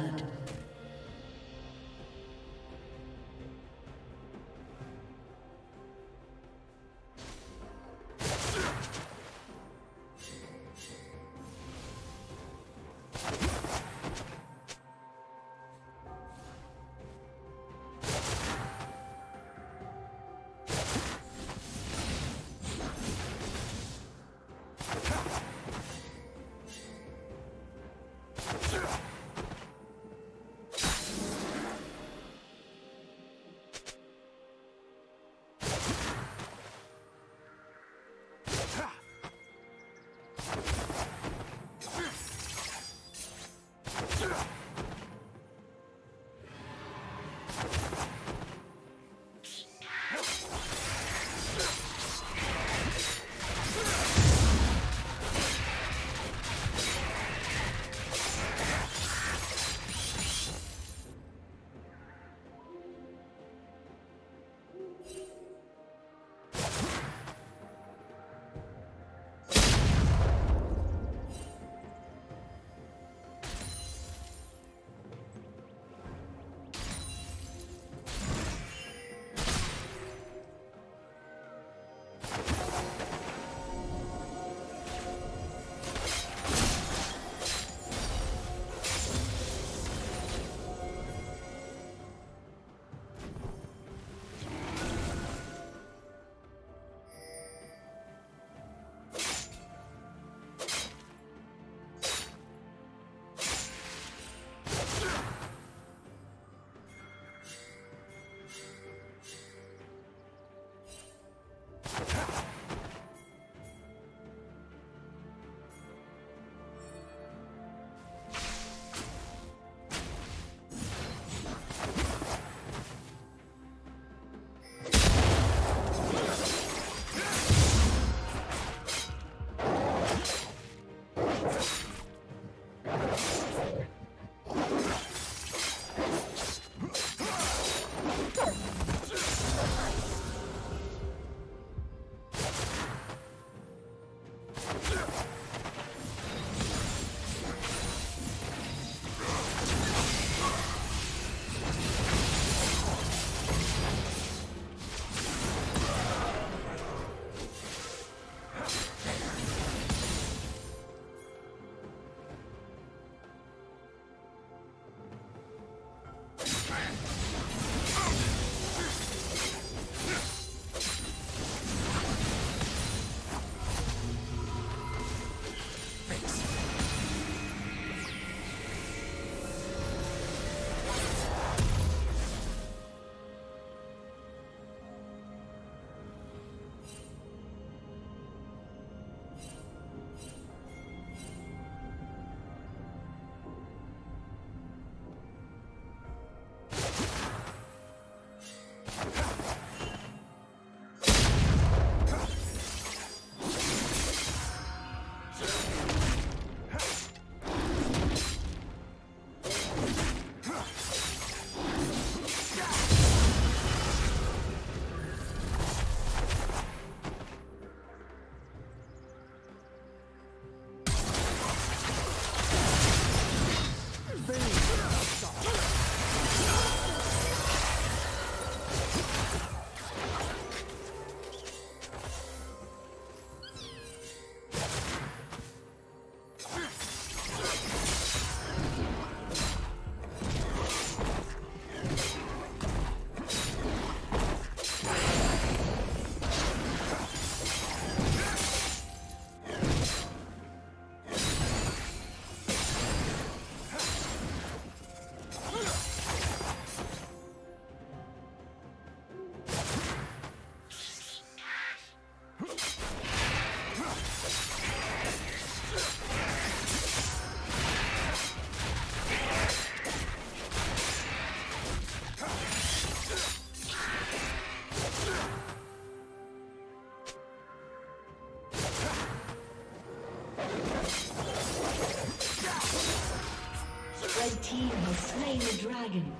blood. Dragon.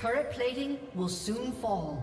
Turret plating will soon fall.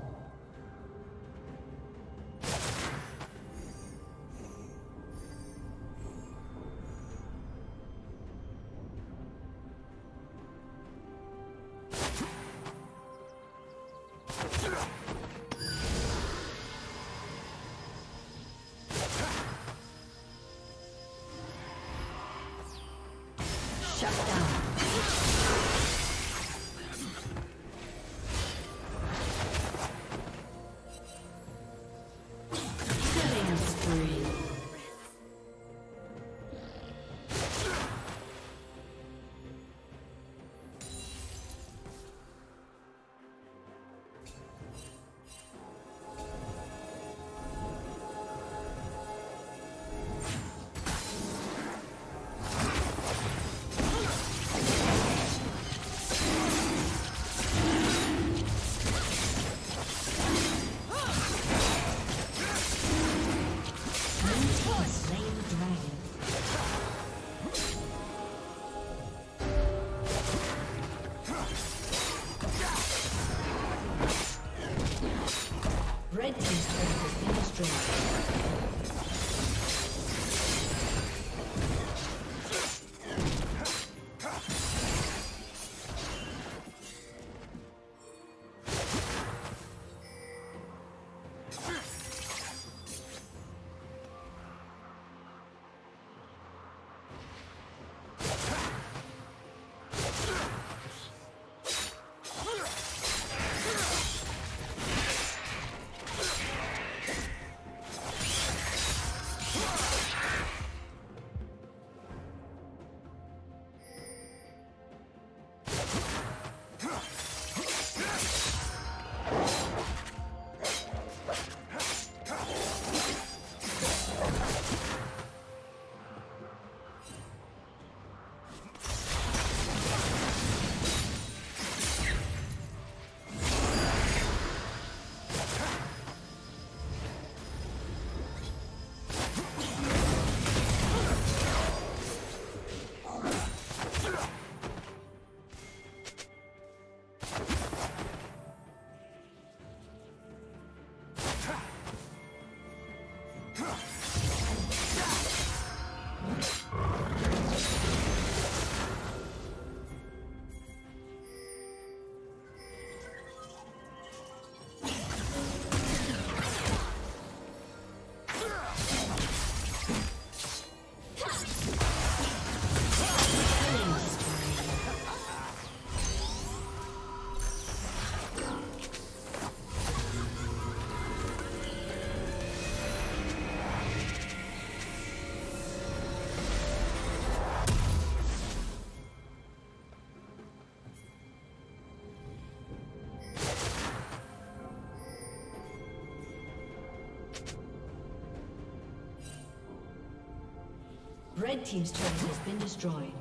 Red team's turret has been destroyed.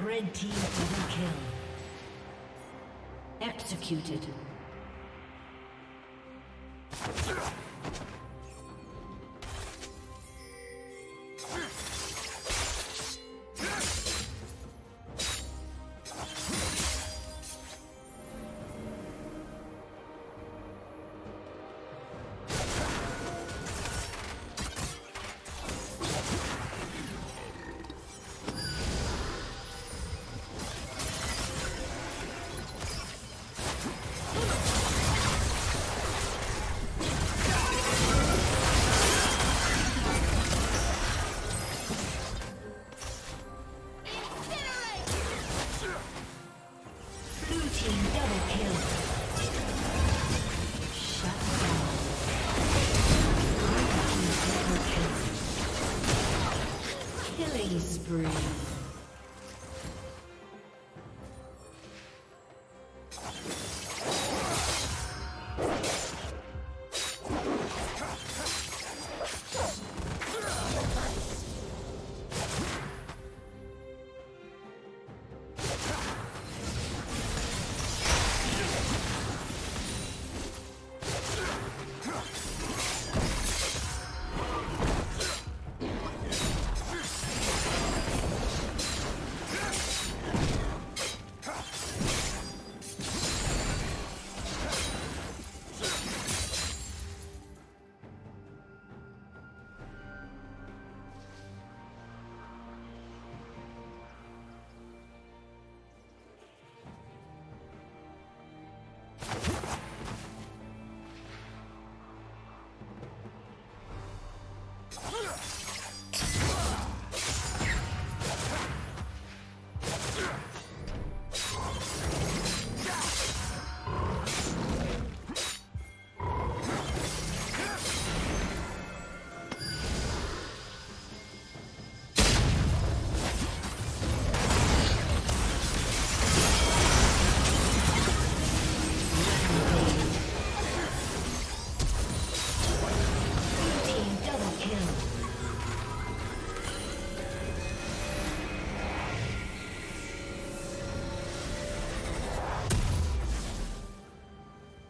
Red team double kill. Executed.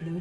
Blue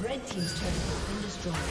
Red team's turret has been destroyed.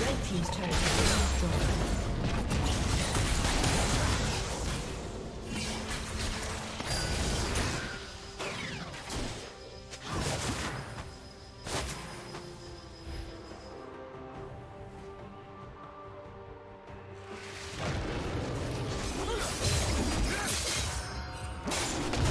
Red team's turret has been destroyed. Red team's turret has been destroyed. Like been destroyed.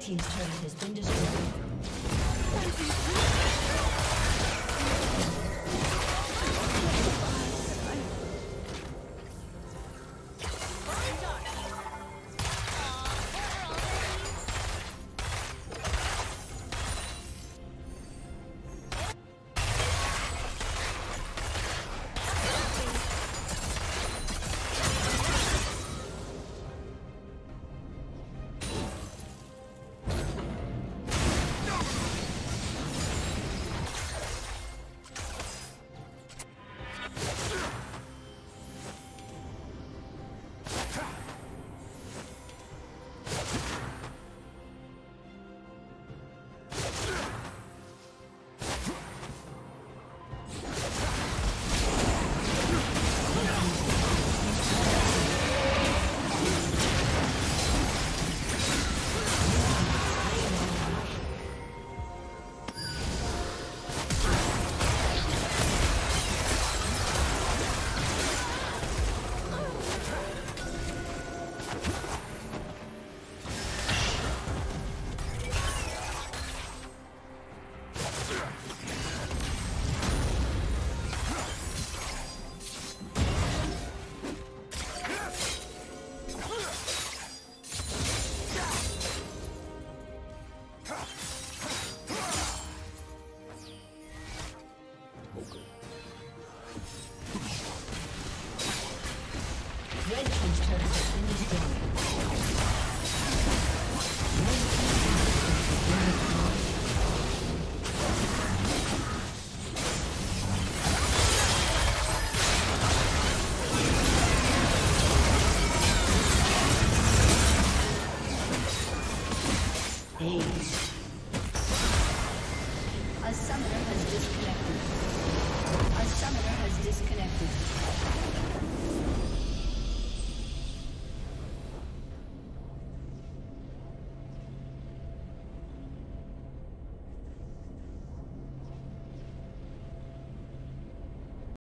Red team's turret has been destroyed. Red team's turret has been destroyed.